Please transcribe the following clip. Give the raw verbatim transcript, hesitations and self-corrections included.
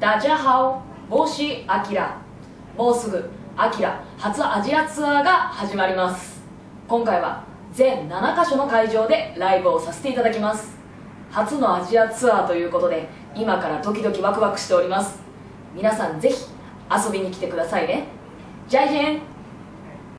ダジャハオ帽子アキラ、もうすぐアキラ初アジアツアーが始まります。今回は全ななカ所の会場でライブをさせていただきます。初のアジアツアーということで今からドキドキワクワクしております。皆さんぜひ遊びに来てくださいね。じゃいじん。